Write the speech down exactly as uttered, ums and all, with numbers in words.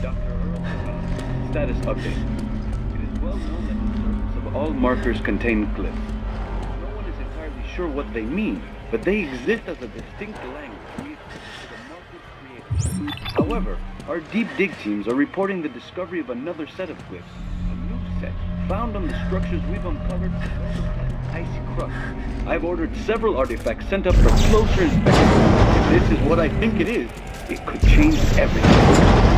Doctor Earl, status update. It is well known that the surface of all markers contain glyphs. No one is entirely sure what they mean, but they exist as a distinct language. However, our deep dig teams are reporting the discovery of another set of glyphs, a new set found on the structures we've uncovered on the icy crust. I've ordered several artifacts sent up for closer inspection. If this is what I think it is, it could change everything.